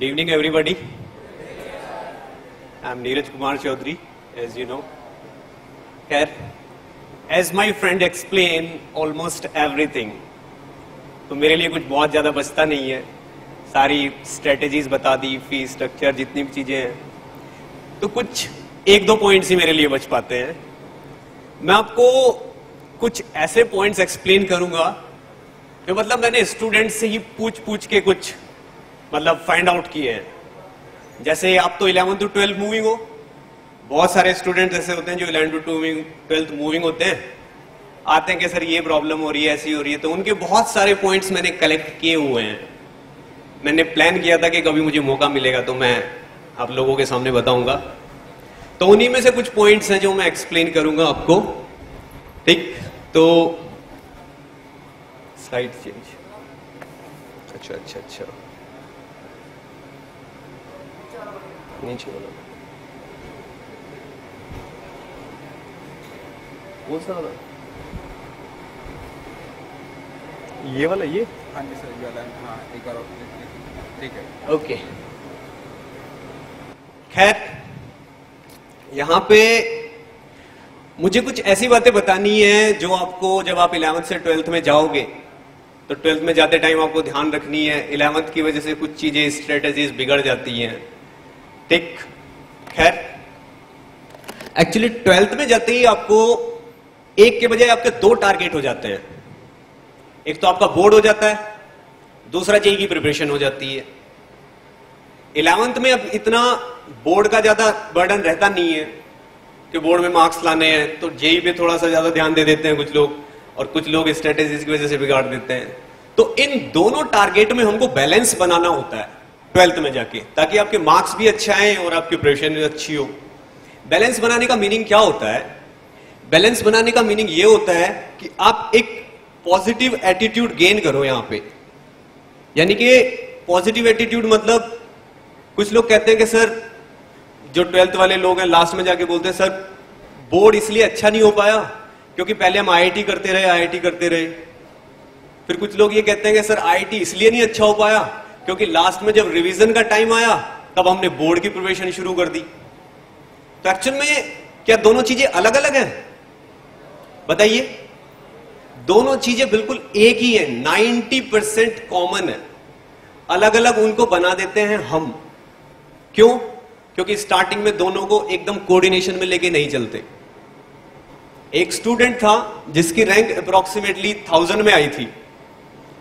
Good evening, everybody. I'm Neeraj Kumar Chaudhary, as you know. Here, as my friend explained, almost everything. तो मेरे लिए कुछ बहुत ज़्यादा बचता नहीं है. सारी strategies बता दी, fee structure, जितनी भी चीज़ें हैं. तो कुछ एक दो points ही मेरे लिए बच पाते हैं. मैं आपको कुछ ऐसे points explain करूँगा, जो मतलब मैंने students से ही पूछ के कुछ मतलब फाइंड आउट किए हैं. जैसे आप तो 11 टू 12 मूविंग हो, बहुत सारे स्टूडेंट्स ऐसे होते हैं जो 11 टू 12 मूविंग होते हैं, आते हैं कि सर ये प्रॉब्लम हो रही है, ऐसी हो रही है. तो उनके बहुत सारे पॉइंट्स मैंने कलेक्ट किए हुए हैं. मैंने प्लान किया था कि कभी मुझे मौका मिलेगा तो मैं आप लोगों के सामने बताऊंगा. तो उन्हीं में से कुछ पॉइंट्स हैं जो मैं एक्सप्लेन करूंगा आपको. ठीक, तो साइड चेंज. अच्छा अच्छा अच्छा, नीचे वाला कौन सा वाला? ये वाला, ये? हाँ जी सर, ये वाला. हाँ, एक बार ठीक है, ओके. खैर, यहाँ पे मुझे कुछ ऐसी बातें बतानी है जो आपको जब आप 11th से 12th में जाओगे, तो 12th में जाते टाइम आपको ध्यान रखनी है. 11th की वजह से कुछ चीजें, स्ट्रेटेजीज बिगड़ जाती हैं. ठीक, खैर, एक्चुअली 12th में जाते ही आपको एक के बजाय आपके दो टारगेट हो जाते हैं. एक तो आपका बोर्ड हो जाता है, दूसरा जेईई की प्रिपरेशन हो जाती है. 11th में अब इतना बोर्ड का ज्यादा बर्डन रहता नहीं है कि बोर्ड में मार्क्स लाने हैं, तो जेईई पे थोड़ा सा ज्यादा ध्यान दे देते हैं कुछ लोग, और कुछ लोग स्ट्रेटेजीज की वजह से बिगाड़ देते हैं. तो इन दोनों टारगेट में हमको बैलेंस बनाना होता है 12th में जाके, ताकि आपके मार्क्स भी अच्छे आए और आपकी प्रिपरेशन भी अच्छी हो. बैलेंस बनाने का मीनिंग क्या होता है? बैलेंस बनाने का मीनिंग ये होता है कि आप एक पॉजिटिव एटीट्यूड गेन करो यहाँ पे. यानी कि पॉजिटिव एटीट्यूड मतलब, कुछ लोग कहते हैं कि सर, जो 12th वाले लोग हैं लास्ट में जाके बोलते हैं सर बोर्ड इसलिए अच्छा नहीं हो पाया क्योंकि पहले हम IIT करते रहे, IIT करते रहे. फिर कुछ लोग ये कहते हैं कि सर IIT इसलिए नहीं अच्छा हो पाया क्योंकि लास्ट में जब रिवीजन का टाइम आया तब हमने बोर्ड की प्रिपरेशन शुरू कर दी. तो एक्चुअल में क्या दोनों चीजें अलग अलग हैं? बताइए. दोनों चीजें बिल्कुल एक ही है, 90% कॉमन है. अलग अलग उनको बना देते हैं हम. क्यों? क्योंकि स्टार्टिंग में दोनों को एकदम कोऑर्डिनेशन में लेके नहीं चलते. एक स्टूडेंट था जिसकी रैंक अप्रोक्सीमेटली 1000 में आई थी,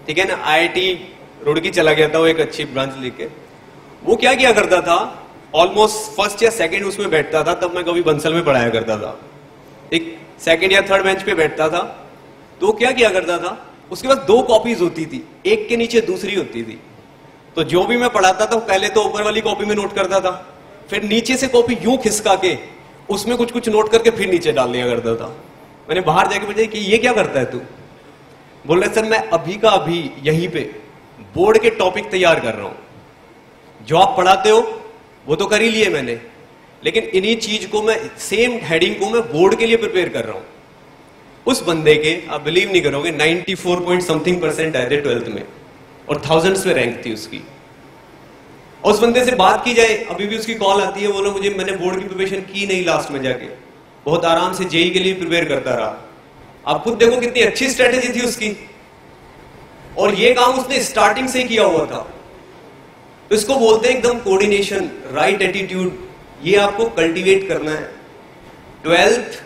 ठीक है ना, IIT रुड़की चला गया था वो एक अच्छी ब्रांच लेके. वो क्या किया करता था, ऑलमोस्ट फर्स्ट या सेकंड उसमें बैठता था. तब मैं कभी बंसल में पढ़ाया करता था, एक सेकंड या थर्ड बेंच पे बैठता था. तो वो क्या किया करता था, उसके पास दो कॉपीज होती थी, एक के नीचे दूसरी होती थी. तो जो भी मैं पढ़ाता था पहले तो ऊपर वाली कॉपी में नोट करता था, फिर नीचे से कॉपी यूं खिसका के उसमें कुछ कुछ नोट करके फिर नीचे डाल दिया करता था. मैंने बाहर जाके पूछा कि ये क्या करता है तू? बोल रहा है सर मैं अभी का अभी यहीं पे बोर्ड के टॉपिक तैयार कर रहा हूं. जो आप पढ़ाते हो वो तो कर ही लिए मैंने, लेकिन इन्हीं चीज को मैं सेम हेडिंग को मैं बोर्ड के लिए प्रिपेयर कर रहा हूं. उस बंदे के आप बिलीव नहीं करोगे 94 पॉइंट something % आए थे 12th में, और 1000s में रैंक थी उसकी. और उस बंदे से बात की जाए, अभी भी उसकी कॉल आती है, बोलो मुझे मैंने बोर्ड की प्रिपरेशन की नहीं, लास्ट में जाके बहुत आराम से जेईई के लिए प्रिपेयर करता रहा. आप खुद देखो कितनी अच्छी स्ट्रेटेजी थी उसकी, और ये काम उसने स्टार्टिंग से किया हुआ था. तो इसको बोलते हैं एकदम कोऑर्डिनेशन, राइट एटीट्यूड. ये आपको कल्टीवेट करना है. 12th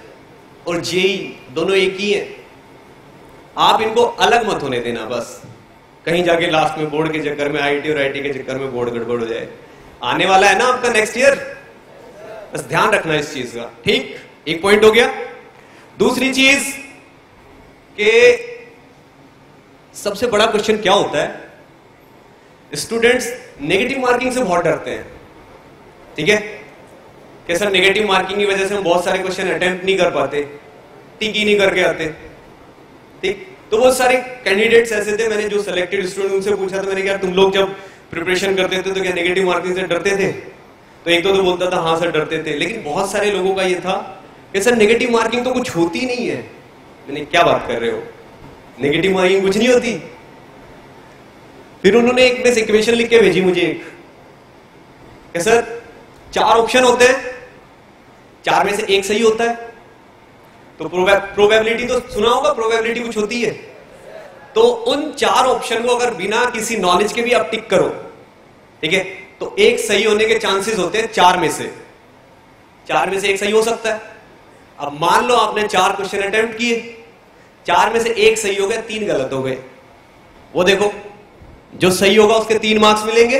और जेई दोनों एक ही हैं, आप इनको अलग मत होने देना. बस कहीं जाके लास्ट में बोर्ड के चक्कर में, IIT और IIT के चक्कर में बोर्ड गड़बड़ हो जाए. आने वाला है ना आपका नेक्स्ट ईयर, बस ध्यान रखना इस चीज का. ठीक, एक पॉइंट हो गया. दूसरी चीज के सबसे बड़ा क्वेश्चन क्या होता है, स्टूडेंट्स नेगेटिव मार्किंग से बहुत डरते हैं. ठीक है, कि सर नेगेटिव मार्किंग की वजह से हम बहुत सारे क्वेश्चन अटेम्प्ट नहीं कर पाते, टिक ही नहीं करके आते. ठीक, तो बहुत सारे कैंडिडेट्स ऐसे थे, मैंने जो सिलेक्टेड स्टूडेंट उनसे पूछा था, मैंने कहा तुम लोग जब प्रिपरेशन करते थे तो क्या नेगेटिव मार्किंग से डरते थे? तो एक तो बोलता था हाँ सर डरते थे, लेकिन बहुत सारे लोगों का यह था कि सर नेगेटिव मार्किंग तो कुछ होती नहीं है. मैंने क्या बात कर रहे हो, नेगेटिव मार्किंग कुछ नहीं होती. फिर उन्होंने एक इक्वेशन लिख के भेजी मुझे, एक क्या सर? चार ऑप्शन होते हैं, चार में से एक सही होता है, तो प्रोबेबिलिटी तो सुना होगा, प्रोबेबिलिटी कुछ होती है। तो उन चार ऑप्शन को अगर बिना किसी नॉलेज के भी आप टिक करो, ठीक है, तो एक सही होने के चांसेस होते हैं चार में से, चार में से एक सही हो सकता है। अब मान लो आपने चार क्वेश्चन अटेम्प्ट किए, चार में से एक सही हो गया, तीन गलत हो गए। वो देखो, जो सही होगा उसके 3 मार्क्स मिलेंगे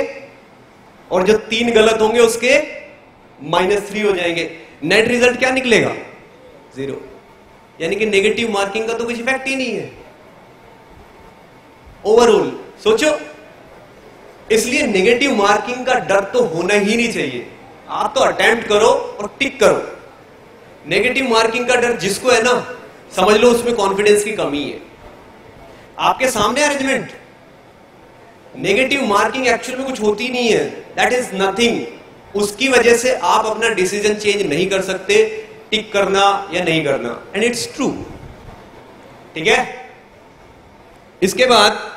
और जो 3 गलत होंगे उसके -3 हो जाएंगे। नेट रिजल्ट क्या निकलेगा? 0। यानी कि नेगेटिव मार्किंग का तो कुछ इफेक्ट ही नहीं है ओवरऑल, सोचो। इसलिए नेगेटिव मार्किंग का डर तो होना ही नहीं चाहिए। आप तो अटेम्प्ट करो और टिक करो। नेगेटिव मार्किंग का डर जिसको है ना, समझ लो उसमें कॉन्फिडेंस की कमी है। आपके सामने अरेंजमेंट, नेगेटिव मार्किंग एक्चुअल में कुछ होती नहीं है, दैट इज नथिंग। उसकी वजह से आप अपना डिसीजन चेंज नहीं कर सकते, टिक करना या नहीं करना, एंड इट्स ट्रू, ठीक है। इसके बाद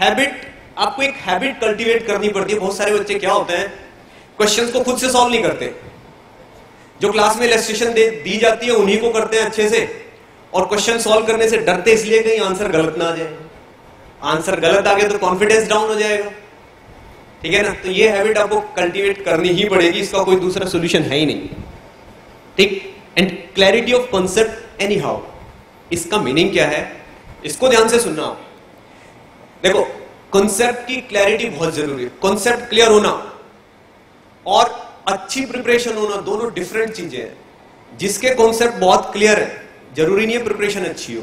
हैबिट, आपको एक हैबिट कल्टीवेट करनी पड़ती है। बहुत सारे बच्चे क्या होते हैं, क्वेश्चंस को खुद से सॉल्व नहीं करते, जो क्लास में इलस्ट्रेशन दी जाती है उन्हीं को करते हैं अच्छे से, और क्वेश्चन सॉल्व करने से डरते इसलिए कहीं आंसर गलत ना आ जाए। आंसर गलत आ गया तो कॉन्फिडेंस डाउन हो जाएगा, ठीक है ना। तो ये हैबिट आपको कल्टीवेट करनी ही पड़ेगी, इसका कोई दूसरा सोल्यूशन है ही नहीं, ठीक। And clarity of concept anyhow, इसका मीनिंग क्या है, इसको ध्यान से सुनना। देखो, कॉन्सेप्ट की क्लैरिटी बहुत जरूरी है, कॉन्सेप्ट क्लियर होना और अच्छी प्रिपरेशन होना दोनों डिफरेंट चीजें हैं। जिसके कॉन्सेप्ट बहुत क्लियर है, जरूरी नहीं है प्रिपरेशन अच्छी हो,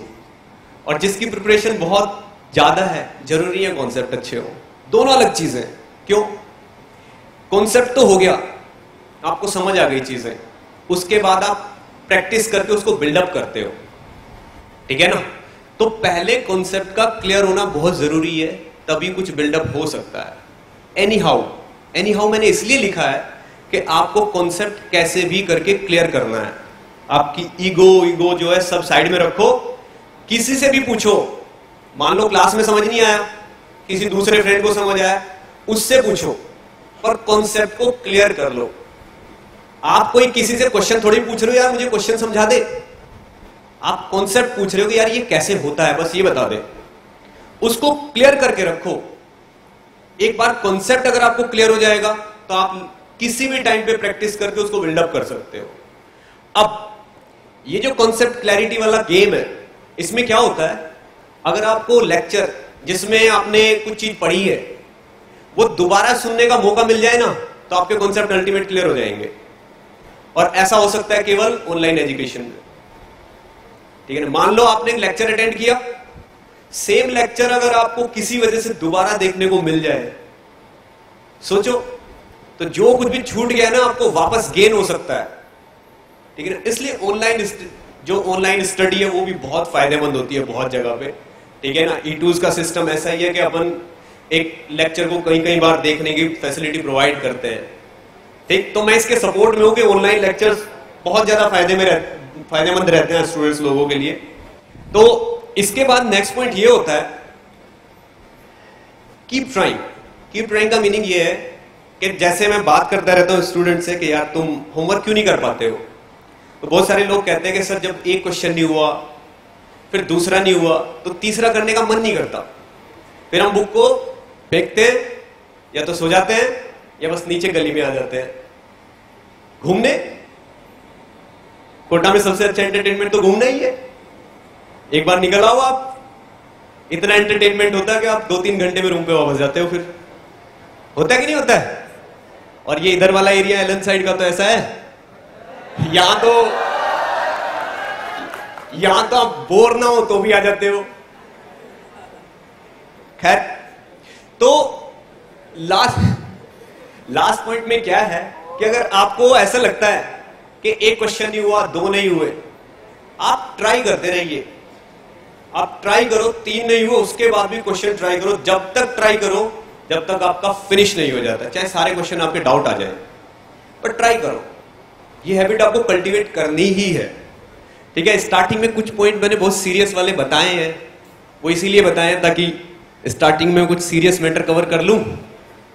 और जिसकी प्रिपरेशन बहुत ज्यादा है, जरूरी है कॉन्सेप्ट अच्छे हो, दोनों अलग चीजें हैं। क्यों? कॉन्सेप्ट तो हो गया, आपको समझ आ गई चीजें, उसके बाद आप प्रैक्टिस करके उसको बिल्डअप करते हो, ठीक है ना। तो पहले कॉन्सेप्ट का क्लियर होना बहुत जरूरी है, तभी कुछ बिल्डअप हो सकता है। एनी हाउ मैंने इसलिए लिखा है कि आपको कॉन्सेप्ट कैसे भी करके क्लियर करना है। आपकी ईगो जो है सब साइड में रखो, किसी से भी पूछो। मान लो क्लास में समझ नहीं आया, किसी दूसरे फ्रेंड को समझ आया, उससे पूछो, पर कॉन्सेप्ट को क्लियर कर लो। आप कोई किसी से क्वेश्चन थोड़ी पूछ रहे हो, यार मुझे क्वेश्चन समझा दे। आप कॉन्सेप्ट पूछ रहे हो कि यार ये कैसे होता है, बस ये बता दे। उसको क्लियर करके रखो। एक बार कॉन्सेप्ट अगर आपको क्लियर हो जाएगा तो आप किसी भी टाइम पे प्रैक्टिस करके उसको बिल्डअप कर सकते हो। अब ये जो कॉन्सेप्ट क्लैरिटी वाला गेम है, इसमें क्या होता है, अगर आपको लेक्चर जिसमें आपने कुछ चीज पढ़ी है वो दोबारा सुनने का मौका मिल जाए ना, तो आपके कॉन्सेप्ट अल्टीमेट क्लियर हो जाएंगे। और ऐसा हो सकता है केवल ऑनलाइन एजुकेशन में, ठीक है ना। मान लो आपने एक लेक्चर अटेंड किया, सेम लेक्चर अगर आपको किसी वजह से दोबारा देखने को मिल जाए, सोचो, तो जो कुछ भी छूट गया ना आपको वापस गेन हो सकता है, ठीक है ना। इसलिए ऑनलाइन जो ऑनलाइन स्टडी है वो भी बहुत फायदेमंद होती है बहुत जगह पे, ठीक है ना। ईटूज का सिस्टम ऐसा ही है कि अपन एक लेक्चर को कई बार देखने की फैसिलिटी प्रोवाइड करते हैं, ठीक। तो मैं इसके सपोर्ट में हूँ कि ऑनलाइन लेक्चर्स बहुत ज्यादा फायदेमंद रहते हैं स्टूडेंट्स लोगों के लिए। तो इसके बाद नेक्स्ट पॉइंट ये होता है, कीप ट्राइंग। कीप ट्राइंग का मीनिंग ये है कि जैसे मैं बात करता रहता हूँ स्टूडेंट से कि यार तुम होमवर्क क्यों नहीं कर पाते हो, तो बहुत सारे लोग कहते हैं कि सर जब एक क्वेश्चन नहीं हुआ, फिर दूसरा नहीं हुआ, तो तीसरा करने का मन नहीं करता, फिर हम बुक को फेंकते हैं, या तो सो जाते हैं या बस नीचे गली में आ जाते हैं घूमने। कोटा में सबसे अच्छा एंटरटेनमेंट तो घूमना ही है। एक बार निकल आओ आप, इतना एंटरटेनमेंट होता है कि आप 2-3 घंटे में रूम पे वापस जाते हो, फिर होता है कि नहीं होता है। और ये इधर वाला एरिया एलन साइड का तो ऐसा है, यहां तो आप बोर ना हो तो भी आ जाते हो। खैर, तो लास्ट पॉइंट में क्या है कि अगर आपको ऐसा लगता है कि एक क्वेश्चन नहीं हुआ, 2 नहीं हुए, आप ट्राई करते रहिए। आप ट्राई करो, 3 नहीं हुए उसके बाद भी क्वेश्चन ट्राई करो, जब तक ट्राई करो जब तक आपका फिनिश नहीं हो जाता, चाहे सारे क्वेश्चन आपके डाउट आ जाए, पर ट्राई करो। ये हैबिट आपको कल्टीवेट करनी ही है, ठीक है। स्टार्टिंग में कुछ पॉइंट मैंने बहुत सीरियस वाले बताए हैं, वो इसीलिए बताए हैं ताकि स्टार्टिंग में कुछ सीरियस मैटर कवर कर लूँ,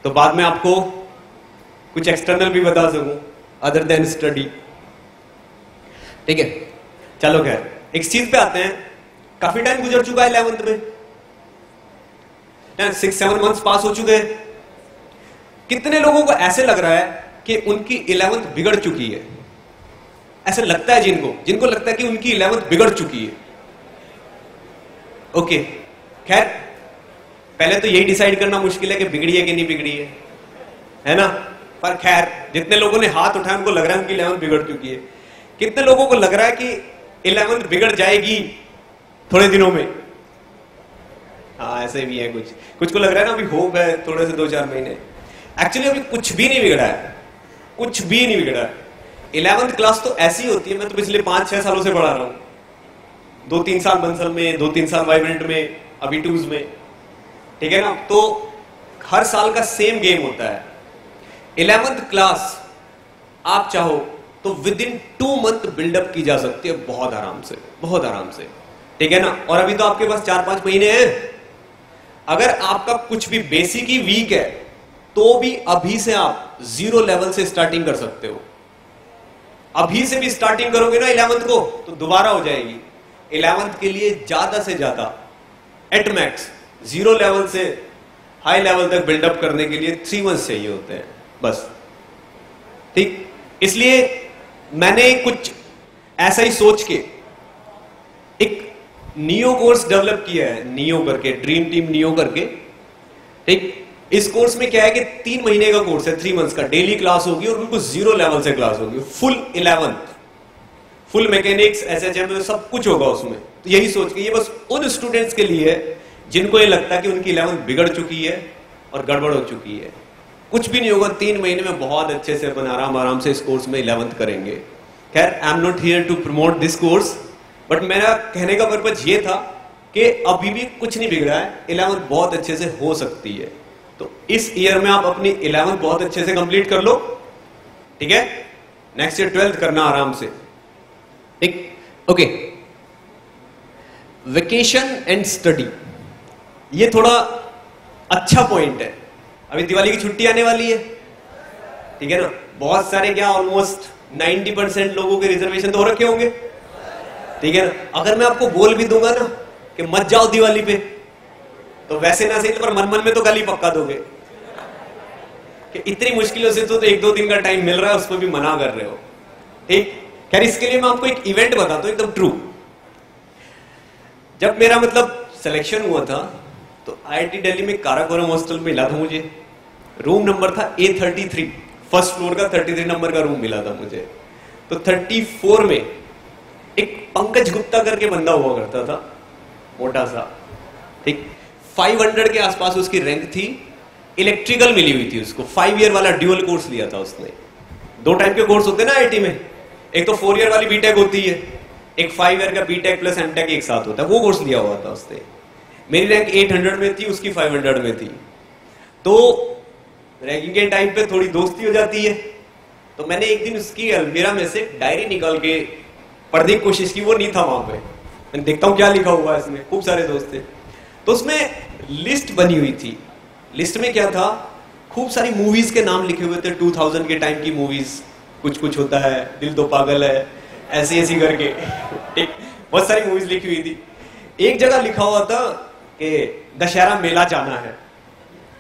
तो बाद में आपको कुछ एक्सटर्नल भी बता सकूं अदर देन स्टडी। ठीक है, चलो खैर एक चीज पे आते हैं। काफी टाइम गुजर चुका है 11th में, 6-7 मंथ्स पास हो चुके हैं। कितने लोगों को ऐसे लग रहा है कि उनकी 11th बिगड़ चुकी है? ऐसे लगता है जिनको जिनको लगता है कि उनकी 11th बिगड़ चुकी है। ओके, खैर पहले तो यही डिसाइड करना मुश्किल है कि बिगड़ी है कि नहीं बिगड़ी है ना। पर खैर जितने लोगों ने हाथ उठाया उनको लग रहा है उनकी 11th बिगड़ चुकी है। कितने लोगों को लग रहा है कि 11th बिगड़ जाएगी थोड़े दिनों में? हाँ, ऐसे भी है। कुछ को लग रहा है ना अभी होप है थोड़े से 2-4 महीने। एक्चुअली अभी कुछ भी नहीं बिगड़ा है, कुछ भी नहीं बिगड़ा है। 11th क्लास तो ऐसी होती है, मैं तो पिछले 5-6 सालों से पढ़ा रहा हूँ। 2-3 साल बंसल में, 2-3 साल वाइब्रेंट में, अभी टूज में। ठीक है ना, तो हर साल का सेम गेम होता है। 11th क्लास आप चाहो तो within 2 month बिल्डअप की जा सकती है, बहुत आराम से, बहुत आराम से। ठीक है ना, और अभी तो आपके पास 4-5 महीने हैं। अगर आपका कुछ भी बेसिक ही वीक है तो भी अभी से आप 0 लेवल से स्टार्टिंग कर सकते हो। अभी से भी स्टार्टिंग करोगे ना 11th को तो दोबारा हो जाएगी। 11th के लिए ज्यादा से ज्यादा एट मैक्स 0 लेवल से हाई लेवल तक बिल्डअप करने के लिए 3 मंथ्स चाहिए होते हैं बस। ठीक, इसलिए मैंने कुछ ऐसा ही सोच के एक नियो कोर्स डेवलप किया है, नियो करके, ड्रीम टीम नियो करके। ठीक, इस कोर्स में क्या है कि 3 महीने का कोर्स है, 3 मंथ्स का। डेली क्लास होगी और बिल्कुल 0 लेवल से क्लास होगी। Full 11th, full mechanics, SHM सब कुछ होगा उसमें। तो यही सोच के ये बस उन स्टूडेंट्स के लिए है जिनको ये लगता है कि उनकी 11th बिगड़ चुकी है और गड़बड़ हो चुकी है। कुछ भी नहीं होगा, 3 महीने में बहुत अच्छे से अपन आराम आराम से इस कोर्स में 11th करेंगे। खैर I am not here to promote this course, but मेरा कहने का पर्पज ये था कि अभी भी कुछ नहीं बिगड़ा है, 11th बहुत अच्छे से हो सकती है। तो इस ईयर में आप अपनी 11th बहुत अच्छे से कंप्लीट कर लो। ठीक है, नेक्स्ट ईयर 12th करना आराम से। ठीक, ओके, वेकेशन एंड स्टडी, ये थोड़ा अच्छा पॉइंट है। अभी दिवाली की छुट्टी आने वाली है। ठीक है ना, बहुत सारे क्या ऑलमोस्ट 90% लोगों के रिजर्वेशन तो हो रखे होंगे। ठीक है ना, अगर मैं आपको बोल भी दूंगा ना कि मत जाओ दिवाली पे तो वैसे ना सही पर मन में तो गाली पक्का दोगे कि इतनी मुश्किलों से तो 1-2 दिन का टाइम मिल रहा है, उसको भी मना कर रहे हो। ठीक, खैर इसके लिए मैं आपको एक इवेंट बताता हूं एकदम ट्रू। जब मेरा मतलब सिलेक्शन हुआ था तो IIT दिल्ली में काराकोरम हॉस्टल मिला था मुझे। रूम नंबर था A33, फर्स्ट फ्लोर का 33 नंबर का रूम मिला था मुझे। तो 34 में एक पंकज गुप्ता करके बंदा हुआ करता था, मोटा सा। ठीक, 500 के आसपास उसकी रैंक थी, इलेक्ट्रिकल मिली हुई थी उसको। 5 ईयर वाला ड्यूअल कोर्स लिया था उसने। 2 टाइप के कोर्स होते हैं ना आईटी में, एक तो 4 ईयर वाली बीटेक होती है, एक 5 ईयर का बीटेक प्लस एमटेक एक साथ होता है, वो कोर्स लिया हुआ था उसने। मेरी रैंक 800 में थी, उसकी 500 में थी। तो रैंकिंग के टाइम पे थोड़ी दोस्ती हो जाती है। तो मैंने एक दिन उसकी अलमीरा में से डायरी निकाल के पढ़ने की कोशिश की, वो नहीं था वहां पे। मैंने देखता हूँ क्या लिखा हुआ है इसमें, खूब सारे दोस्त थे। तो उसमें लिस्ट बनी हुई थी, लिस्ट में क्या था, खूब सारी मूवीज के नाम लिखे हुए थे, 2000 के टाइम की मूवीज, कुछ कुछ होता है, दिल तो पागल है, ऐसी ऐसी करके। ठीक, बहुत सारी मूवीज लिखी हुई थी। एक जगह लिखा हुआ था कि दशहरा मेला जाना है।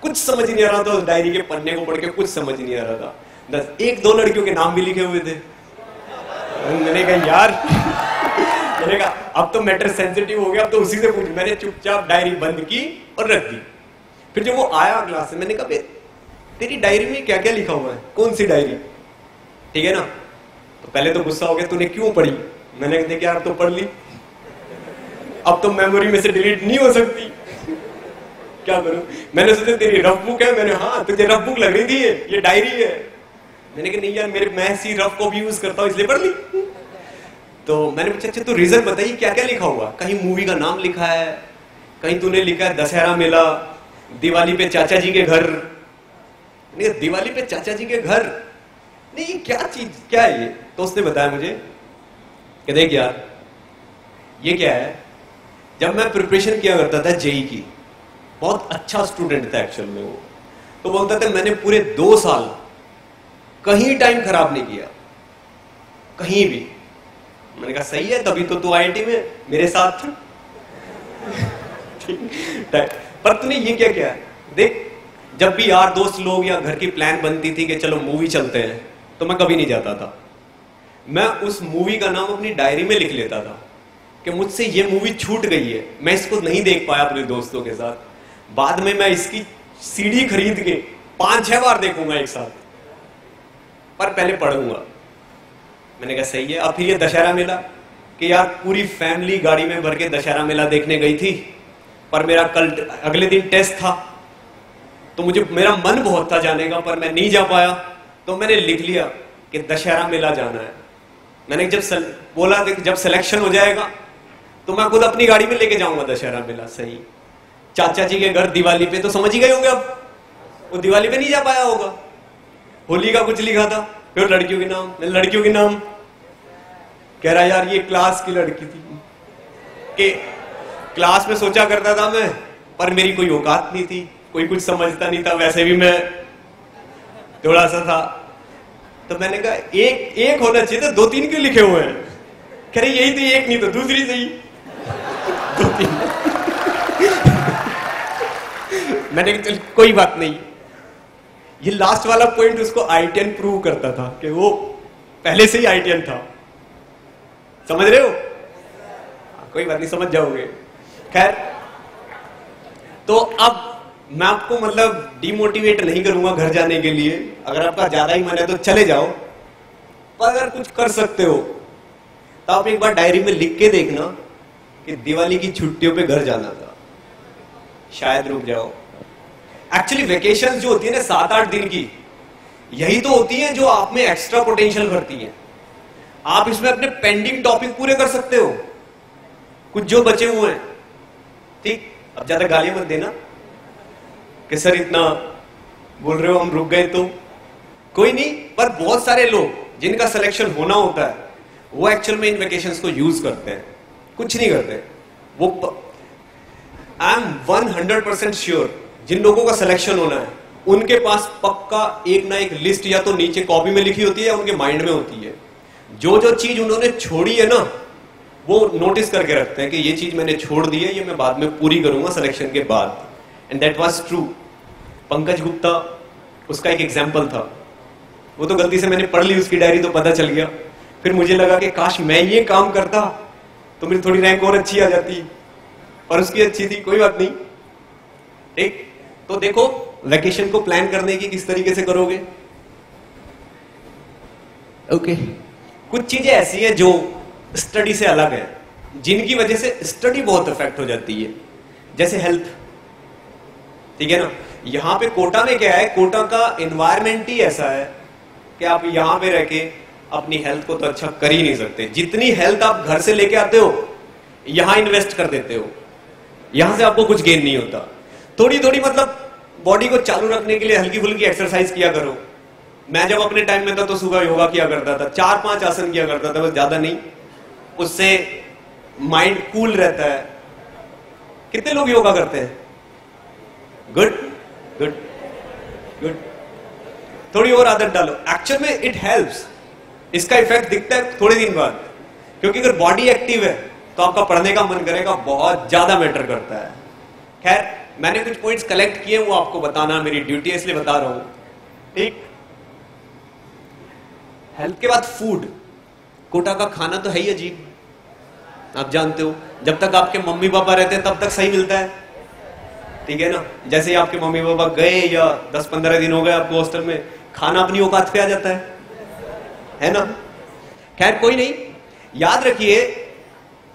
कुछ समझ नहीं आ रहा था उस डायरी के पन्ने को पढ़ के, कुछ समझ नहीं आ रहा था। 1-2 लड़कियों के नाम भी लिखे हुए थे। मैंने कहा यार, मैंने कहा अब तो मैटर सेंसिटिव हो गया, अब तो उसी से पूछ। मैंने चुपचाप डायरी बंद की और रख दी। फिर जब वो आया क्लास से, मैंने कहा तेरी डायरी में क्या क्या लिखा हुआ है, कौन सी डायरी? ठीक है ना, तो पहले तो गुस्सा हो गया, तूने क्यों पढ़ी? मैंने कहा यार अब तो पढ़ ली, अब तो मेमोरी में से डिलीट नहीं हो सकती, क्या करूं? मैंने सोचा तेरी रफ बुक है। मैंने, हाँ तुझे रफ बुक लग रही थी, ये डायरी है। मैंने कहा नहीं यार, मैं ऐसी रफ को भी यूज करता हूँ, इसलिए पढ़ ली। तो मैंने पूछा अच्छा तो रीजन बताइए क्या क्या लिखा हुआ? कहीं मूवी का नाम लिखा है, कहीं तूने लिखा है दशहरा मेला, दिवाली पे चाचा जी के घर। नहीं, दिवाली पे चाचा जी के घर नहीं, ये क्या चीज, क्या है ये? तो उसने बताया मुझे कि देख यार ये क्या है, जब मैं प्रिपरेशन किया करता था JEE की, बहुत अच्छा स्टूडेंट था एक्चुअल में वो, तो बोलता था मैंने पूरे 2 साल कहीं टाइम खराब नहीं किया, कहीं भी। मैंने कहा सही है, तभी तो तू आईआईटी में मेरे साथ था। पर तूने ये क्या किया? देख, जब भी यार दोस्त लोग या घर की प्लान बनती थी कि चलो मूवी चलते हैं, तो मैं कभी नहीं जाता था। मैं उस मूवी का नाम अपनी डायरी में लिख लेता था कि मुझसे ये मूवी छूट गई है, मैं इसको नहीं देख पाया अपने दोस्तों के साथ। बाद में मैं इसकी सीडी खरीद के 5-6 बार देखूंगा एक साथ, पर पहले पढ़ूंगा। मैंने कहा सही है। अब फिर ये दशहरा मेला कि यार पूरी फैमिली गाड़ी में भर के दशहरा मेला देखने गई थी, पर मेरा कल अगले दिन टेस्ट था, तो मुझे मेरा मन बहुत था जाने का, पर मैं नहीं जा पाया। तो मैंने लिख लिया कि दशहरा मेला जाना है। मैंने जब बोला कि जब सिलेक्शन हो जाएगा तो मैं खुद अपनी गाड़ी में लेके जाऊंगा दशहरा मेला। सही, चाचा जी के घर दिवाली पे तो समझ ही गए होंगे अब, वो दिवाली पे नहीं जा पाया होगा। होली का कुछ लिखा था, फिर लड़कियों के नाम, लड़कियों के नाम कह रहा यार ये क्लास की लड़की थी कि क्लास में सोचा करता था मैं, पर मेरी कोई औकात नहीं थी, कोई कुछ समझता नहीं था, वैसे भी मैं थोड़ा सा था। तो मैंने कहा एक एक होना चाहिए था, 2-3 क्यों लिखे हुए हैं? कह रही यही थी, एक नहीं तो दूसरी सही, 2-3। मैंने कहा चल कोई बात नहीं। ये लास्ट वाला पॉइंट उसको IITian प्रूव करता था कि वो पहले से ही IITian था, समझ रहे हो? कोई बात नहीं, समझ जाओगे। खैर, तो अब मैं आपको मतलब डिमोटिवेट नहीं करूंगा घर जाने के लिए। अगर आपका ज्यादा ही मन है तो चले जाओ, पर अगर कुछ कर सकते हो तो आप एक बार डायरी में लिख के देखना कि दिवाली की छुट्टियों पे घर जाना था, शायद रुक जाओ। एक्चुअली वेकेशन जो होती है ना 7-8 दिन की, यही तो होती है जो आप में एक्स्ट्रा पोटेंशियल भरती है। आप इसमें अपने पेंडिंग टॉपिक पूरे कर सकते हो, कुछ जो बचे हुए हैं। ठीक, अब ज्यादा गालियां मत देना कि सर इतना बोल रहे हो हम रुक गए, तो कोई नहीं। पर बहुत सारे लोग जिनका सिलेक्शन होना होता है वो एक्चुअल में इन वेकेशंस को यूज करते हैं, कुछ नहीं करते वो। आई एम 100% श्योर जिन लोगों का सिलेक्शन होना है उनके पास पक्का एक ना एक लिस्ट या तो नीचे कॉपी में लिखी होती है या उनके माइंड में होती है। जो जो चीज उन्होंने छोड़ी है ना वो नोटिस करके रखते हैं कि ये चीज मैंने छोड़ दी है, ये मैं बाद में पूरी करूंगा सिलेक्शन के बाद। And that was true. Pankaj Gupta उसका एक एग्जाम्पल था। वो तो गलती से मैंने पढ़ ली उसकी डायरी, तो पता चल गया। फिर मुझे लगा कि काश मैं ये काम करता तो मेरी थोड़ी रैंक और अच्छी आ जाती, और उसकी अच्छी थी, कोई बात नहीं। ठीक, तो देखो वैकेशन को प्लान करने की किस तरीके से करोगे। ओके, कुछ चीजें ऐसी हैं जो स्टडी से अलग है, जिनकी वजह से स्टडी बहुत अफेक्ट हो जाती है, जैसे हेल्थ। ठीक है ना, यहाँ पे कोटा में क्या है, कोटा का एनवायरमेंट ही ऐसा है कि आप यहाँ पे रह के अपनी हेल्थ को तो अच्छा कर ही नहीं सकते। जितनी हेल्थ आप घर से लेके आते हो यहाँ इन्वेस्ट कर देते हो, यहाँ से आपको कुछ गेन नहीं होता। थोड़ी थोड़ी मतलब बॉडी को चालू रखने के लिए हल्की फुल्की एक्सरसाइज किया करो। मैं जब अपने टाइम में था तो सुबह योगा किया करता था, 4-5 आसन किया करता था, बस ज्यादा नहीं। उससे माइंड कूल रहता है। कितने लोग योगा करते हैं? गुड गुड गुड, थोड़ी और आदत डालो। एक्चुअल में इट हेल्प्स, इसका इफेक्ट दिखता है थोड़े दिन बाद, क्योंकि अगर बॉडी एक्टिव है तो आपका पढ़ने का मन करेगा, बहुत ज्यादा मैटर करता है। खैर, मैंने कुछ पॉइंट्स कलेक्ट किए, वो आपको बताना मेरी ड्यूटी है, इसलिए बता रहा हूं। ठीक, हेल्थ के बाद फूड। कोटा का खाना तो है ही अजीब, आप जानते हो। जब तक आपके मम्मी पापा रहते हैं तब तक सही मिलता है, ठीक है ना। जैसे ही आपके मम्मी पापा गए या 10-15 दिन हो गए आपको हॉस्टल में, खाना अपनी औकात पे आ जाता है ना। खैर, कोई नहीं, याद रखिए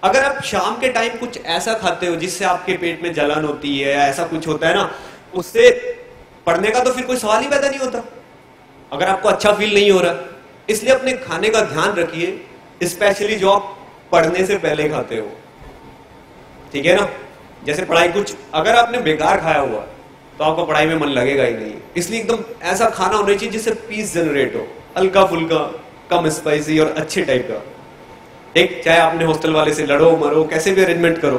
अगर आप शाम के टाइम कुछ ऐसा खाते हो जिससे आपके पेट में जलन होती है या ऐसा कुछ होता है ना, उससे पढ़ने का तो फिर कोई सवाल ही पैदा नहीं होता, अगर आपको अच्छा फील नहीं हो रहा। इसलिए अपने खाने का ध्यान रखिए, स्पेशली जो आप पढ़ने से पहले खाते हो, ठीक है ना। जैसे पढ़ाई कुछ अगर आपने बेकार खाया हुआ तो आपको पढ़ाई में मन लगेगा ही नहीं। इसलिए एकदम ऐसा खाना होना चाहिए जिससे पीस जनरेट हो, हल्का फुल्का, कम स्पाइसी और अच्छे टाइप का। ठीक, चाहे आपने हॉस्टल वाले से लड़ो मरो, कैसे भी अरेंजमेंट करो,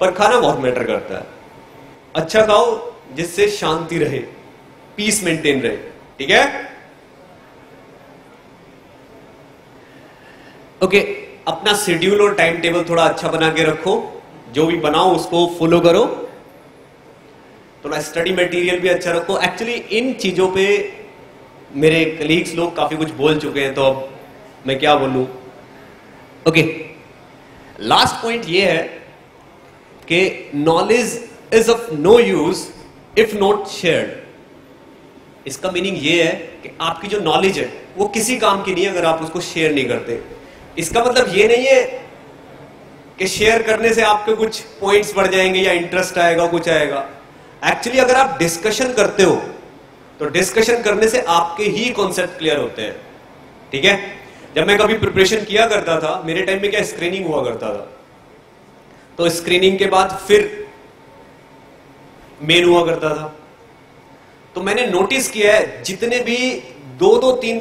पर खाना बहुत मैटर करता है। अच्छा खाओ जिससे शांति रहे, पीस मेंटेन रहे, ठीक है। ओके, अपना शेड्यूल और टाइम टेबल थोड़ा अच्छा बना के रखो, जो भी बनाओ उसको फॉलो करो, थोड़ा स्टडी मटेरियल भी अच्छा रखो। एक्चुअली इन चीजों पे मेरे कलीग्स लोग काफी कुछ बोल चुके हैं, तो अब मैं क्या बोलूं। ओके, लास्ट पॉइंट ये है कि knowledge is of no use if not shared. इसका मीनिंग ये है कि आपकी जो नॉलेज है वो किसी काम की नहीं है अगर आप उसको शेयर नहीं करते। इसका मतलब ये नहीं है कि शेयर करने से आपके कुछ पॉइंट्स बढ़ जाएंगे या इंटरेस्ट आएगा, कुछ आएगा। एक्चुअली अगर आप डिस्कशन करते हो तो डिस्कशन करने से आपके ही कॉन्सेप्ट क्लियर होते हैं, ठीक है। जब मैं कभी प्रिपरेशन किया करता था, मेरे टाइम में क्या स्क्रीनिंग हुआ करता था, तो स्क्रीनिंग के बाद फिर मेन हुआ करता था। तो मैंने नोटिस किया है जितने भी दो तीन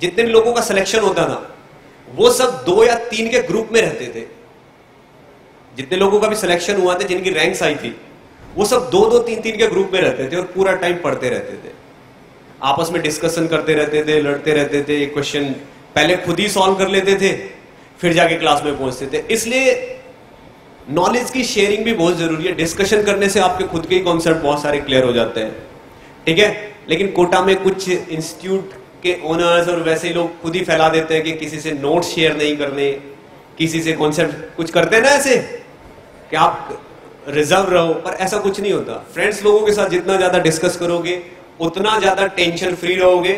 जितने भी लोगों का सिलेक्शन होता था वो सब 2 या 3 के ग्रुप में रहते थे। जितने लोगों का भी सिलेक्शन हुआ था, जिनकी रैंक्स आई थी, वो सब 2-2, 3-3 के ग्रुप में रहते थे और पूरा टाइम पढ़ते रहते थे, आपस में डिस्कशन करते रहते थे, लड़ते रहते थे, क्वेश्चन पहले खुद ही सॉल्व कर लेते थे फिर जाके क्लास में पहुंचते थे। इसलिए नॉलेज की शेयरिंग भी बहुत जरूरी है। डिस्कशन करने से आपके खुद के ही कॉन्सेप्ट बहुत सारे क्लियर हो जाते हैं, ठीक है। लेकिन कोटा में कुछ इंस्टीट्यूट के ओनर्स और वैसे ही लोग खुद ही फैला देते हैं कि किसी से नोट शेयर नहीं करने, किसी से कॉन्सेप्ट कुछ करते हैं ना ऐसे कि आप रिजर्व रहो, पर ऐसा कुछ नहीं होता। फ्रेंड्स लोगों के साथ जितना ज्यादा डिस्कस करोगे उतना ज्यादा टेंशन फ्री रहोगे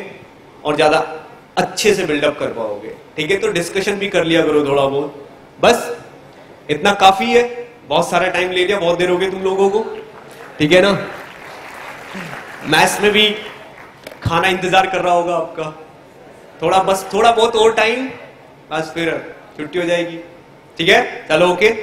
और ज्यादा अच्छे से बिल्डअप कर पाओगे, ठीक है। तो डिस्कशन भी कर लिया करो थोड़ा बहुत, बस इतना काफी है। बहुत सारा टाइम ले लिया, बहुत देर हो गई तुम लोगों को, ठीक है ना। मैथ्स में भी खाना इंतजार कर रहा होगा आपका, थोड़ा बस थोड़ा बहुत और टाइम, बस फिर छुट्टी हो जाएगी, ठीक है। चलो ओके।